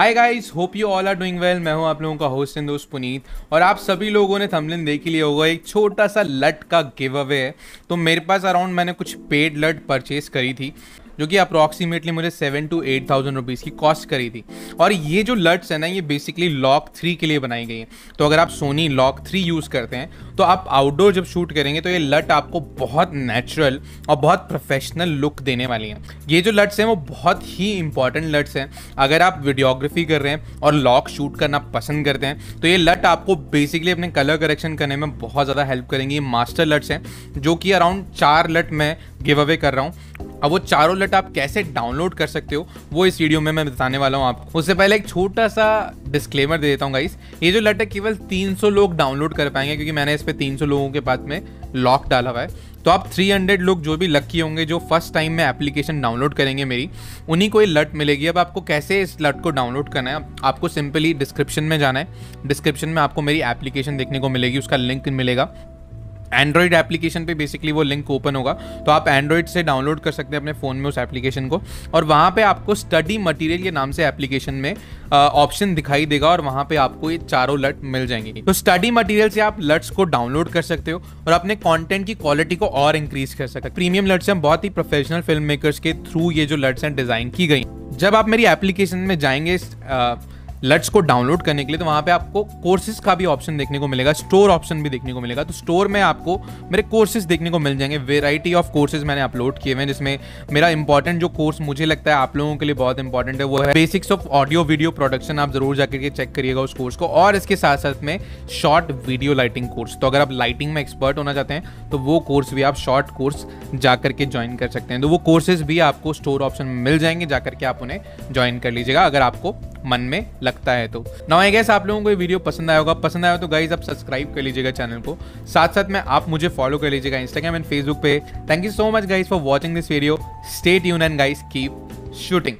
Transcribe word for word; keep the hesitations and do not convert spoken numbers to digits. Hi guys, hope you all are doing well. मैं हूं आप लोगों का होस्ट एंड दोस्त पुनीत, और आप सभी लोगों ने थंबनेल देख लिया होगा। एक छोटा सा लट का गिव अवे है। तो मेरे पास अराउंड मैंने कुछ पेड लट परचेस करी थी, जो कि अप्रॉक्सीमेटली मुझे seven to eight thousand rupees की कॉस्ट करी थी। और ये जो लट्स है ना, ये बेसिकली लॉक थ्री के लिए बनाई गई है। तो अगर आप सोनी लॉक थ्री यूज़ करते हैं तो आप आउटडोर जब शूट करेंगे तो ये लट आपको बहुत नेचुरल और बहुत प्रोफेशनल लुक देने वाली हैं। ये जो लट्स हैं वो बहुत ही इंपॉर्टेंट लट्स हैं। अगर आप वीडियोग्राफी कर रहे हैं और लॉक शूट करना पसंद करते हैं तो ये लट आपको बेसिकली अपने कलर करेक्शन करने में बहुत ज़्यादा हेल्प करेंगी। ये मास्टर लट्स हैं, जो कि अराउंड चार लट मैं गिव अवे कर रहा हूँ। अब वो चारों लट आप कैसे डाउनलोड कर सकते हो वो इस वीडियो में मैं बताने वाला हूँ आपको। उससे पहले एक छोटा सा डिस्क्लेमर दे देता हूँ गाइस, ये जो लट है केवल तीन सौ लोग डाउनलोड कर पाएंगे, क्योंकि मैंने इस पे तीन सौ लोगों के बाद में लॉक डाला हुआ है। तो आप तीन सौ लोग जो भी लकी होंगे, जो फर्स्ट टाइम में एप्लीकेशन डाउनलोड करेंगे मेरी, उन्हीं को ये लट मिलेगी। अब आपको कैसे इस लट को डाउनलोड करना है, आपको सिंपली डिस्क्रिप्शन में जाना है। डिस्क्रिप्शन में आपको मेरी एप्लीकेशन देखने को मिलेगी, उसका लिंक मिलेगा। एंड्रॉइड एप्लीकेशन पे बेसिकली वो लिंक ओपन होगा, तो आप एंड्रॉइड से डाउनलोड कर सकते हैं अपने फ़ोन में उस एप्लीकेशन को। और वहाँ पे आपको स्टडी मटेरियल के नाम से एप्लीकेशन में ऑप्शन दिखाई देगा, और वहाँ पे आपको ये चारों लट मिल जाएंगी। तो स्टडी मटेरियल से आप लट्स को डाउनलोड कर सकते हो और अपने कॉन्टेंट की क्वालिटी को और इंक्रीज कर सकते हो। प्रीमियम लट्स हैं, बहुत ही प्रोफेशनल फिल्म मेकर्स के थ्रू ये जो लट्स हैं डिज़ाइन की गई। जब आप मेरी एप्लीकेशन में जाएंगे लट्स को डाउनलोड करने के लिए, तो वहाँ पे आपको कोर्सेज का भी ऑप्शन देखने को मिलेगा, स्टोर ऑप्शन भी देखने को मिलेगा। तो स्टोर में आपको मेरे कोर्सेज देखने को मिल जाएंगे। वेराइटी ऑफ कोर्सेज मैंने अपलोड किए हुए हैं, जिसमें मेरा इंपॉर्टेंट जो कोर्स मुझे लगता है आप लोगों के लिए बहुत इंपॉर्टेंट है वो है basics of audio video production. आप जरूर जाकर के चेक करिएगा उस कोर्स को। और इसके साथ साथ में शॉर्ट वीडियो लाइटिंग कोर्स, तो अगर आप लाइटिंग में एक्सपर्ट होना चाहते हैं तो वो कोर्स भी, आप शॉर्ट कोर्स जा करके ज्वाइन कर सकते हैं। तो वो कोर्सेज भी आपको स्टोर ऑप्शन में मिल जाएंगे, जा करके आप उन्हें ज्वाइन कर लीजिएगा अगर आपको मन में लगता है तो। नाउ आई गेस आप लोगों को ये वीडियो पसंद आया होगा। पसंद आया हो तो गाइज आप सब्सक्राइब कर लीजिएगा चैनल को, साथ साथ में आप मुझे फॉलो कर लीजिएगा इंस्टाग्राम एंड फेसबुक पे। Thank you so much guys for watching this video. Stay tuned and guys, keep shooting.